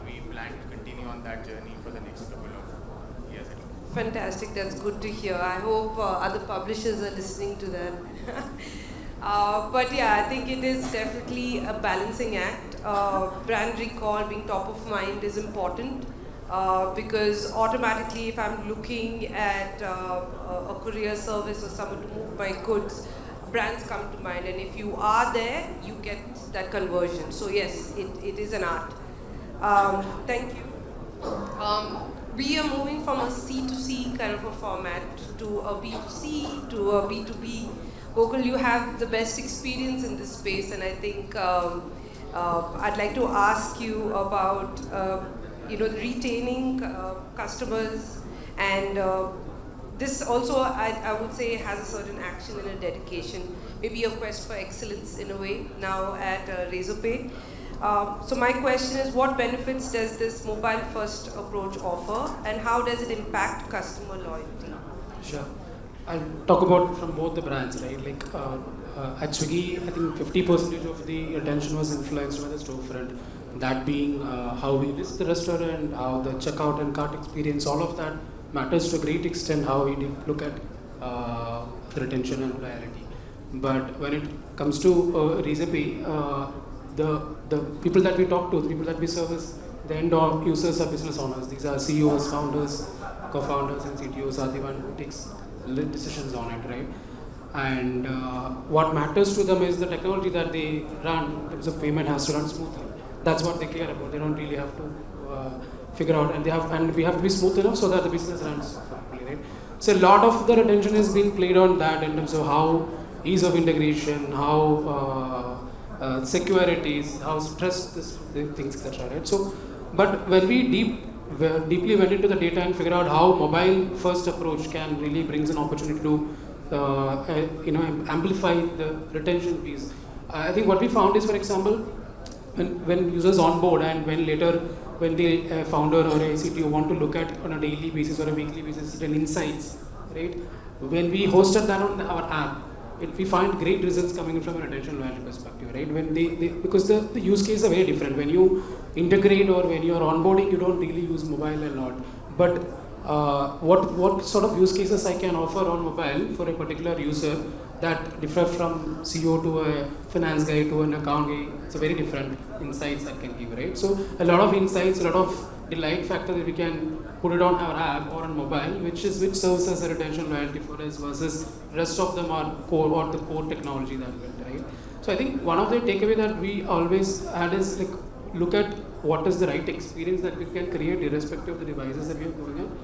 we plan to continue on that journey for the next couple of years. Fantastic, that's good to hear. I hope other publishers are listening to that. But yeah, I think it is definitely a balancing act. Brand recall, being top of mind, is important because automatically, if I'm looking at a courier service or someone to move my goods, brands come to mind, and if you are there, you get that conversion. So yes, it is an art. Thank you. We are moving from a C2C kind of a format to a B2C, to a B2B. Gokul, you have the best experience in this space, and I think I'd like to ask you about you know, retaining customers, and this also I would say has a certain action and a dedication, maybe a quest for excellence in a way now at Razorpay. So my question is, what benefits does this mobile-first approach offer, and how does it impact customer loyalty? Sure. I'll talk about from both the brands, right? Like at Swiggy, I think 50% of the attention was influenced by the storefront. That being how we list the restaurant, how the checkout and cart experience, all of that matters to a great extent, how we look at the retention and loyalty. But when it comes to Razorpay, the people that we talk to, the people that we service, the end users are business owners. These are CEOs, founders, co-founders, and CTOs are the one who takes decisions on it, right? And what matters to them is the technology that they run in terms of payment has to run smoothly. That's what they care about. They don't really have to figure out, and we have to be smooth enough so that the business runs properly, right? So a lot of their attention is being played on that in terms of how ease of integration, how securities, how stress things, etc. Right? So, but when we deeply went into the data and figured out how mobile-first approach can really brings an opportunity to amplify the retention piece. I think what we found is, for example, when users onboard and when later when the founder or a CTO want to look at on a daily basis or a weekly basis certain insights, right? When we hosted that on our app, we find great results coming from a retention loyalty perspective, right? When because the use cases are very different. When you integrate or when you are onboarding, you don't really use mobile a lot, but what sort of use cases I can offer on mobile for a particular user that differ from CEO to a finance guy to an account guy. It's a very different insights I can give, right? So a lot of insights, a lot of delight factor that we can put it on our app or on mobile, which serves as a retention loyalty for us versus rest of them are core or the core technology that we built, right? So I think one of the takeaway that we always had is like look at what is the right experience that we can create irrespective of the devices that we are going on.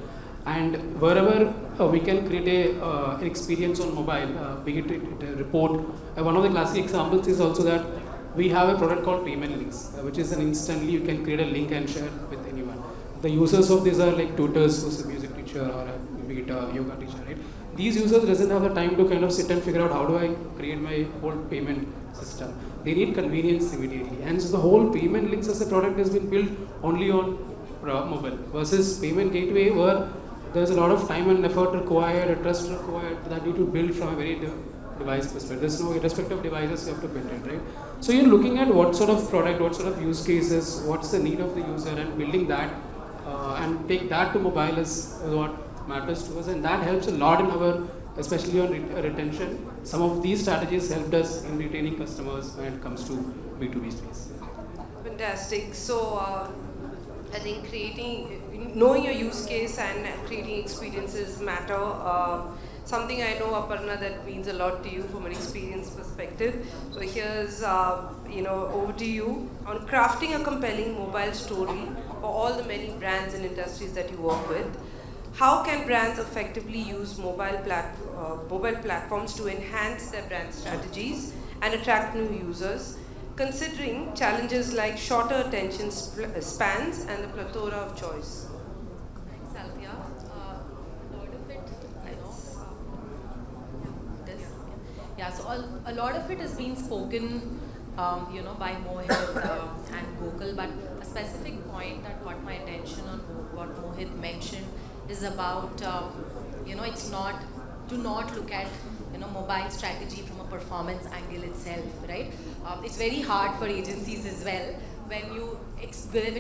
And wherever we can create a experience on mobile, be it a report. One of the classic examples is also that we have a product called Payment Links, which is an instantly you can create a link and share with anyone. The users of these are like tutors, who's a music teacher or a yoga teacher, right? These users doesn't have the time to kind of sit and figure out how do I create my whole payment system. They need convenience immediately. And so the whole Payment Links as a product has been built only on mobile versus Payment Gateway where there's a lot of time and effort required, a trust required that you need to build from a very device perspective. There's no irrespective of devices you have to build it, right? So you're looking at what sort of product, what sort of use cases, what's the need of the user and building that and take that to mobile is what matters to us, and that helps a lot in our, especially on retention. Some of these strategies helped us in retaining customers when it comes to B2B space. Fantastic. So I think knowing your use case and creating experiences matter. Something I know, Aparna, that means a lot to you from an experience perspective. So here's, over to you on crafting a compelling mobile story for all the many brands and industries that you work with. How can brands effectively use mobile platforms to enhance their brand strategies and attract new users, considering challenges like shorter attention spans and the plethora of choice? Thanks, Althea. A lot of it, I know. So a lot of it has been spoken, by Mohit and Gokul, but a specific point that caught my attention on what Mohit mentioned is about, it's not, do not look at mobile strategy from a performance angle itself, right? It's very hard for agencies as well when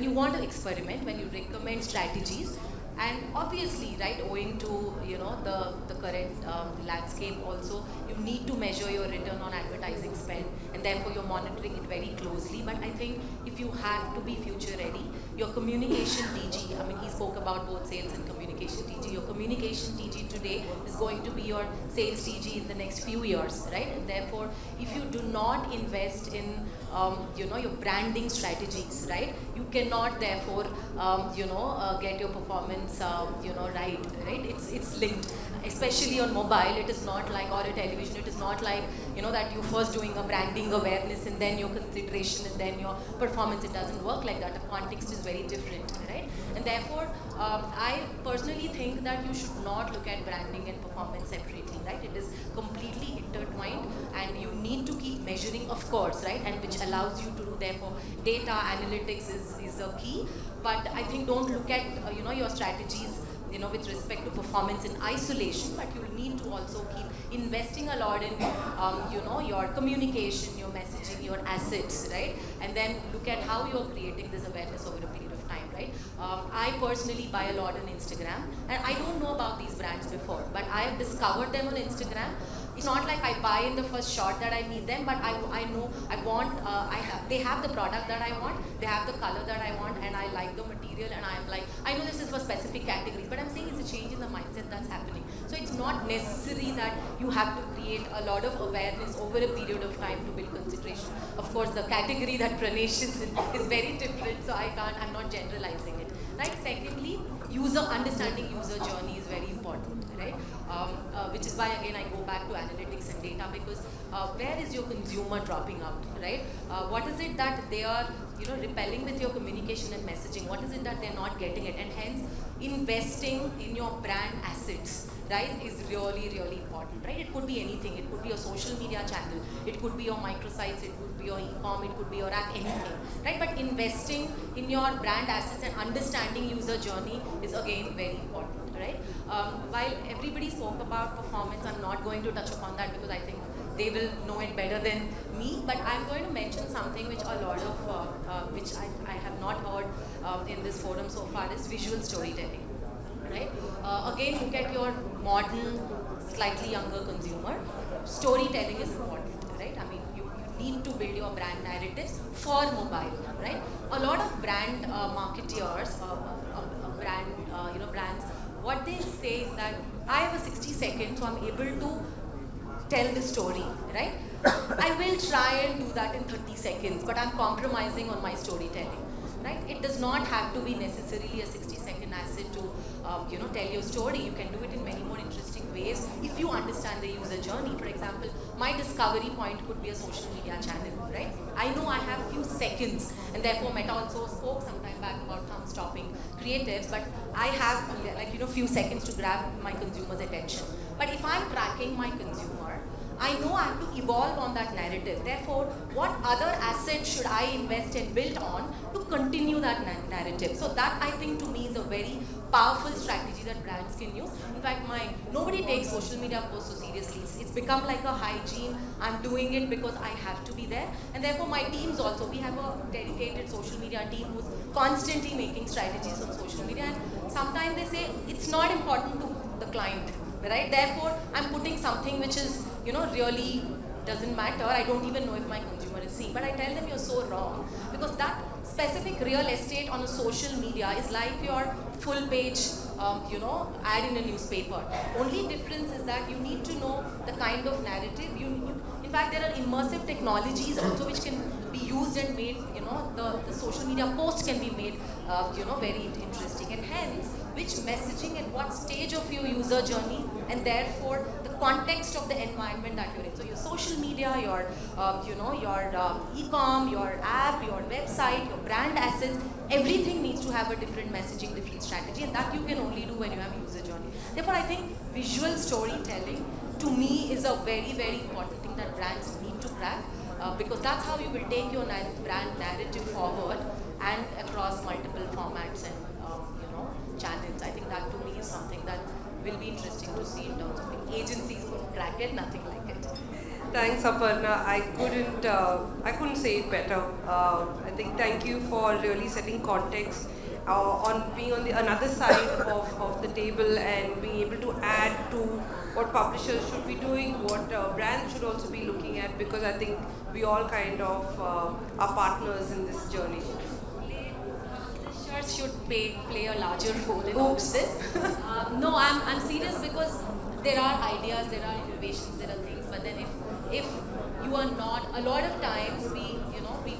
you want to experiment, when you recommend strategies, and obviously, right, owing to the current landscape also, you need to measure your return on advertising spend, and therefore you're monitoring it very closely. But I think if you have to be future ready, your communication DG, I mean, he spoke about both sales and communication DG. Your communication DG today is going to be your sales DG in the next few years, right? And therefore, if you do not invest in, your branding strategies, right, you cannot therefore, get your performance, right? It's linked, especially on mobile. It is not like, or a television, it is not like, that you're first doing a branding awareness and then your consideration and then your performance. It doesn't work like that. The context is very different, right? And therefore, I personally think that you should not look at branding and performance separately, right? It is completely intertwined and you need to keep measuring, of course, right? And which allows you to do, therefore, data analytics is a key. But I think don't look at, you know, your strategies, you know, with respect to performance in isolation, but you need to also keep investing a lot in, you know, your communication, your messaging, your assets, right? And then look at how you're creating this awareness over a period of time, right? I personally buy a lot on Instagram, and I don't know about these brands before, but I have discovered them on Instagram. It's not like I buy in the first shot that I meet them, but I know I want, they have the product that I want, they have the color that I want, and I like the material, and I'm like, I know this is for specific categories, but I'm saying it's a change in the mindset that's happening. So it's not necessary that you have to create a lot of awareness over a period of time to build consideration. Of course, the category that Pranesh is in is very different, so I'm not generalizing it. Right? Secondly, understanding user journey is very important, right? Which is why again I go back to analytics and data, because where is your consumer dropping out, right? What is it that they are, you know, repelling with your communication and messaging? What is it that they're not getting it? And hence, investing in your brand assets, right, is really, really important, right? It could be anything. It could be your social media channel. It could be your microsites. It could be your e-com. It could be your app, anything, right? But investing in your brand assets and understanding user journey is again very important, right? While everybody spoke about performance, I'm not going to touch upon that because I think they will know it better than me, but I'm going to mention something which a lot of, which I have not heard in this forum so far, is visual storytelling, right? Again, look at your modern, slightly younger consumer. Storytelling is important, right? I mean, you need to build your brand narratives for mobile, right? A lot of brand marketeers, brands, what they say is that I have a 60 seconds, so I'm able to tell the story, right? I will try and do that in 30 seconds, but I'm compromising on my storytelling, right? It does not have to be necessarily a 60-second asset to, you know, tell your story. You can do it in many more interesting ways if you understand the user journey. For example, my discovery point could be a social media channel, right? I know I have few seconds, and therefore Meta also spoke some time back about thumb-stopping creatives, but I have, like, you know, few seconds to grab my consumer's attention. But if I'm tracking my consumer, I know I have to evolve on that narrative. Therefore, what other asset should I invest and build on to continue that narrative? So that, I think, to me is a very powerful strategy that brands can use. In fact, nobody takes social media posts so seriously. It's become like a hygiene. I'm doing it because I have to be there. And therefore, my teams also, we have a dedicated social media team who's constantly making strategies on social media. And sometimes they say, it's not important to the client, right? Therefore, I'm putting something which is, you know, really doesn't matter. I don't even know if my consumer is seeing. But I tell them you're so wrong, because that specific real estate on a social media is like your full page, you know, ad in a newspaper. Only difference is that you need to know the kind of narrative you need. In fact, there are immersive technologies also which can be used and made, you know, the social media post can be made, you know, very interesting. And hence, which messaging at what stage of your user journey, and therefore the context of the environment that you're in. So your social media, your you know, your e-com, your app, your website, your brand assets, everything needs to have a different messaging, different strategy, and that you can only do when you have user journey. Therefore, I think visual storytelling, to me, is a very, very important thing that brands need to grab, because that's how you will take your brand narrative forward and across multiple formats and channels. I think that to me is something that will be interesting to see in terms of it. Agencies couldn't crack it, nothing like it. Thanks, Aparna. I couldn't say it better. I think thank you for really setting context on being on the another side of the table and being able to add to what publishers should be doing, what brands should also be looking at, because I think we all kind of are partners in this journey. Should play a larger role in all this. No, I'm serious, because there are ideas, there are innovations, there are things, but then if you are not, a lot of times we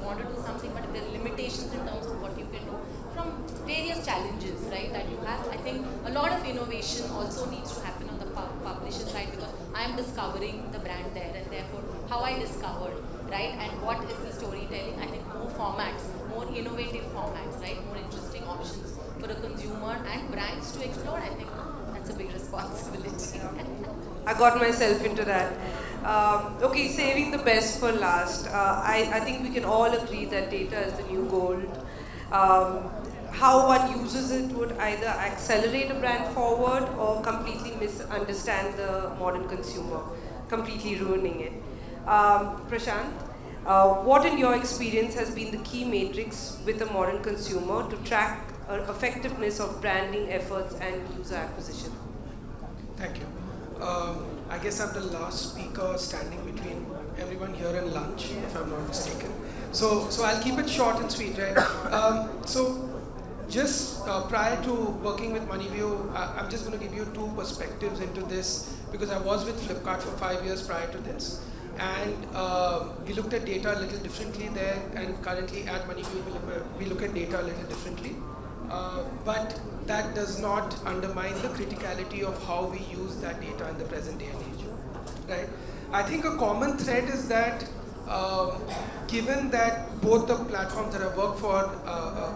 want to do something, but there are limitations in terms of what you can do from various challenges, right, that you have. I think a lot of innovation also needs to happen on the publisher side, because I am discovering the brand there, and therefore how I discovered, right, and what is the storytelling. I think more formats, more innovative formats, right, more interesting options for the consumer and brands to explore. I think that's a big responsibility. I got myself into that. Okay, saving the best for last. I think we can all agree that data is the new gold. How one uses it would either accelerate a brand forward or completely misunderstand the modern consumer, completely ruining it. Prashant, what in your experience has been the key matrix with a modern consumer to track effectiveness of branding efforts and user acquisition? Thank you. I guess I'm the last speaker standing between everyone here and lunch, if I'm not mistaken. So I'll keep it short and sweet, right? So just prior to working with MoneyView, I'm just going to give you two perspectives into this, because I was with Flipkart for 5 years prior to this. And we looked at data a little differently there, and currently at MoneyView, we look at data a little differently. But that does not undermine the criticality of how we use that data in the present day and age, right? I think a common thread is that given that both the platforms that I've worked for,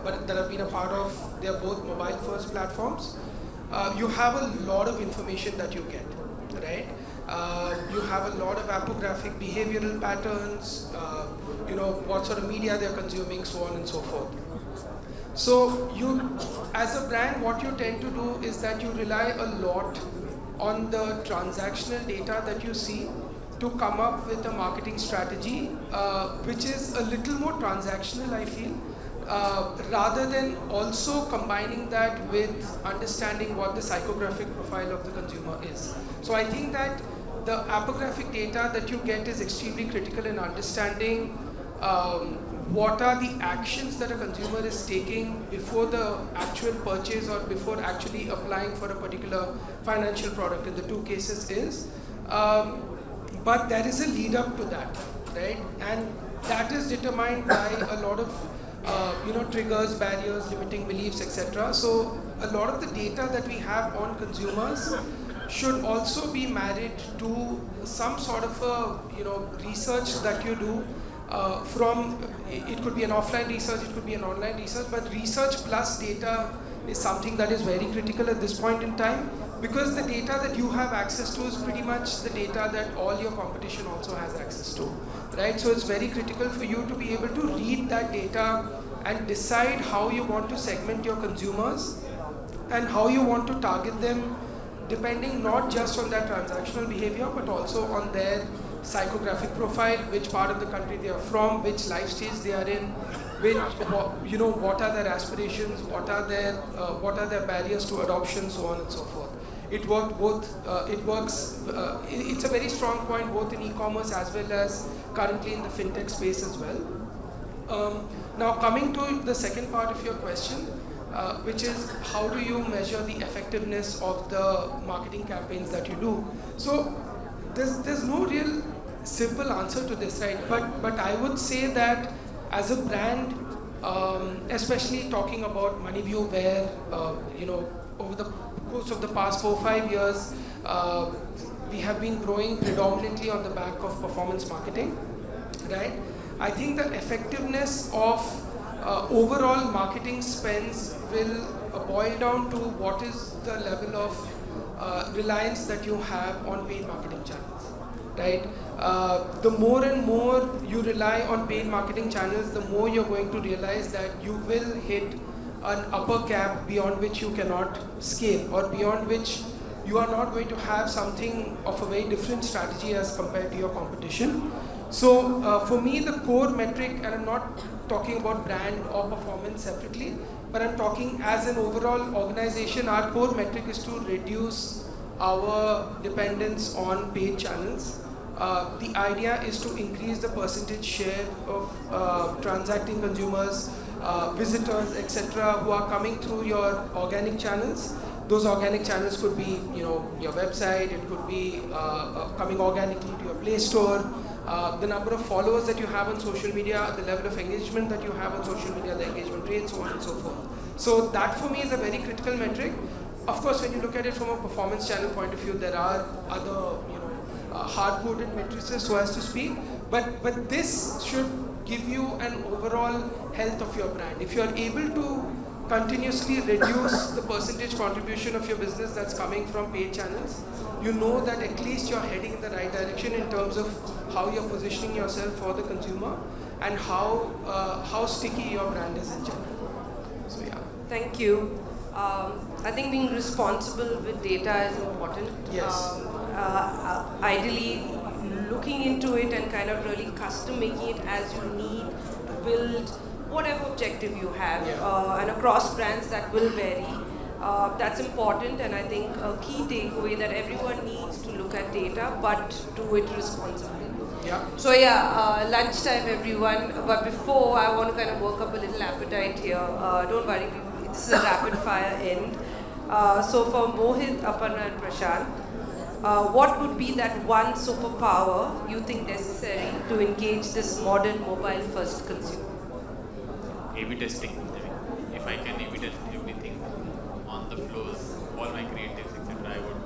but that I've been a part of, they're both mobile first platforms, you have a lot of information that you get, right? You have a lot of apographic behavioral patterns, you know, what sort of media they're consuming, so on and so forth. So you, as a brand, what you tend to do is that you rely a lot on the transactional data that you see to come up with a marketing strategy, which is a little more transactional, I feel, rather than also combining that with understanding what the psychographic profile of the consumer is. So I think that the apographic data that you get is extremely critical in understanding what are the actions that a consumer is taking before the actual purchase or before actually applying for a particular financial product in the two cases is. But there is a lead up to that, right? And that is determined by a lot of you know, triggers, barriers, limiting beliefs, etc. So a lot of the data that we have on consumers should also be married to some sort of a, you know, research that you do. From it could be an offline research, it could be an online research, but research plus data is something that is very critical at this point in time, because the data that you have access to is pretty much the data that all your competition also has access to, right? So it's very critical for you to be able to read that data and decide how you want to segment your consumers and how you want to target them, depending not just on their transactional behavior but also on their psychographic profile, which part of the country they are from, which life stage they are in, which, you know, what are their aspirations, what are their barriers to adoption, so on and so forth. It worked both. It's a very strong point both in e-commerce as well as currently in the fintech space as well. Now coming to the second part of your question, which is how do you measure the effectiveness of the marketing campaigns that you do? So there's no real simple answer to this, right? But I would say that as a brand, especially talking about MoneyView, where you know, over the course of the past 4 or 5 years, we have been growing predominantly on the back of performance marketing, right? I think the effectiveness of overall marketing spends will boil down to what is the level of reliance that you have on paid marketing channels, right? The more and more you rely on paid marketing channels, the more you're going to realize that you will hit an upper cap beyond which you cannot scale, or beyond which you are not going to have something of a very different strategy as compared to your competition. So for me, the core metric, and I'm not talking about brand or performance separately, but I'm talking as an overall organization, our core metric is to reduce our dependence on paid channels. The idea is to increase the percentage share of transacting consumers, visitors, etc., who are coming through your organic channels. Those organic channels could be, you know, your website, it could be coming organically to your Play Store. The number of followers that you have on social media, the level of engagement that you have on social media, the engagement rate, so on and so forth. So that for me is a very critical metric. Of course, when you look at it from a performance channel point of view, there are other, you know, hard-coded matrices, so as to speak. But this should give you an overall health of your brand. If you are able to continuously reduce the percentage contribution of your business that's coming from paid channels, you know that at least you're heading in the right direction in terms of how you're positioning yourself for the consumer and how sticky your brand is in general. So yeah. Thank you. I think being responsible with data is important. Yes. Ideally, looking into it and kind of really custom making it as you need to build whatever objective you have, yeah. And across brands that will vary. That's important, and I think a key takeaway that everyone needs to look at data, but do it responsibly. Yeah. So yeah, lunchtime everyone, but before I want to kind of work up a little appetite here. Don't worry, it's a rapid fire end. So for Mohit, Aparna and Prashant, what would be that one superpower you think necessary to engage this modern mobile first consumer? A/B testing. If I can A/B test everything on the flows, all my creatives, etc., I would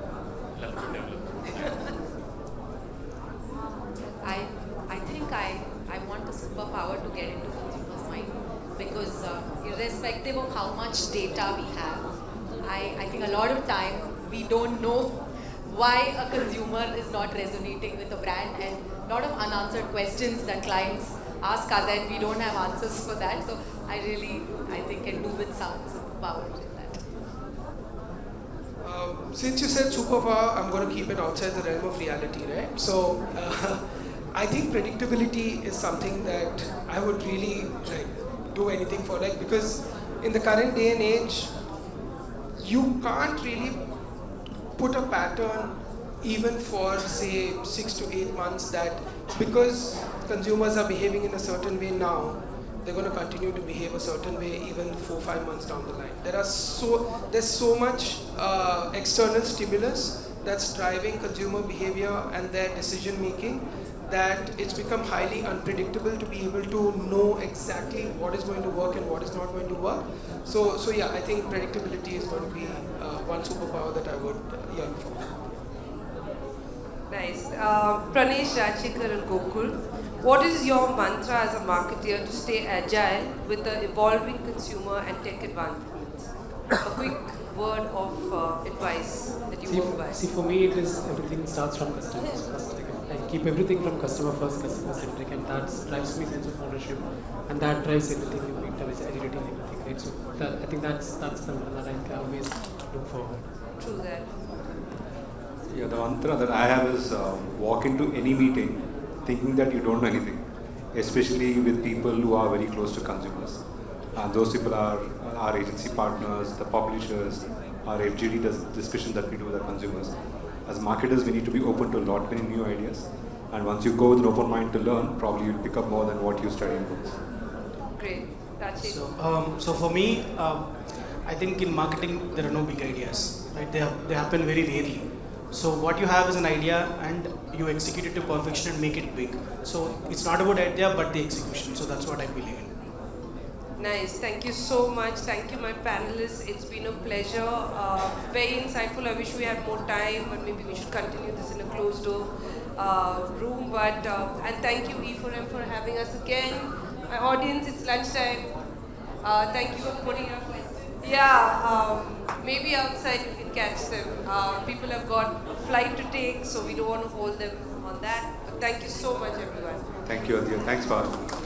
love to develop. I think I want the superpower to get into consumers' mind because irrespective of how much data we have, I think a lot of time we don't know why a consumer is not resonating with a brand, and a lot of unanswered questions that clients ask us, and we don't have answers for that. So I think can do with some superpower in that. Since you said superpower, I'm going to keep it outside the realm of reality, right? So I think predictability is something that I would really do anything for, because in the current day and age, you can't really put a pattern even for say 6 to 8 months that because consumers are behaving in a certain way now, they're going to continue to behave a certain way even 4 or 5 months down the line. There's so much external stimulus that's driving consumer behavior and their decision making that it's become highly unpredictable to be able to know exactly what is going to work and what is not going to work. So yeah, I think predictability is going to be one superpower that I would yearn for. Nice. Pranesh, Raj Shekhar and Gokul, what is your mantra as a marketer to stay agile with the evolving consumer and tech advancements? A quick word of advice that you would provide. See, for me, it is everything starts from customers. I keep everything from customer first, customer centric, and that drives me sense of ownership, and that drives everything in agility and everything. Right? So I think that's the one that I always look forward. True that. Yeah, the mantra that I have is walk into any meeting thinking that you don't know anything, especially with people who are very close to consumers. And those people are our agency partners, the publishers, our FGD discussion that we do with our consumers. As marketers, we need to be open to a lot many new ideas. And once you go with an open mind to learn, probably you'll pick up more than what you study in books. Great. That's it. So for me, I think in marketing, there are no big ideas. Right? They happen very rarely. So what you have is an idea and you execute it to perfection and make it big. So it's not about idea but the execution. So that's what I believe in. Nice. Thank you so much. Thank you, my panelists. It's been a pleasure. Very insightful. I wish we had more time, but maybe we should continue this in a closed door room. But and thank you E4M for having us again. My audience, it's lunchtime. Thank you for putting up. Yeah, maybe outside you can catch them. People have got a flight to take, so we don't want to hold them on that. But thank you so much, everyone. Thank you, Adya. Thanks, Bharat.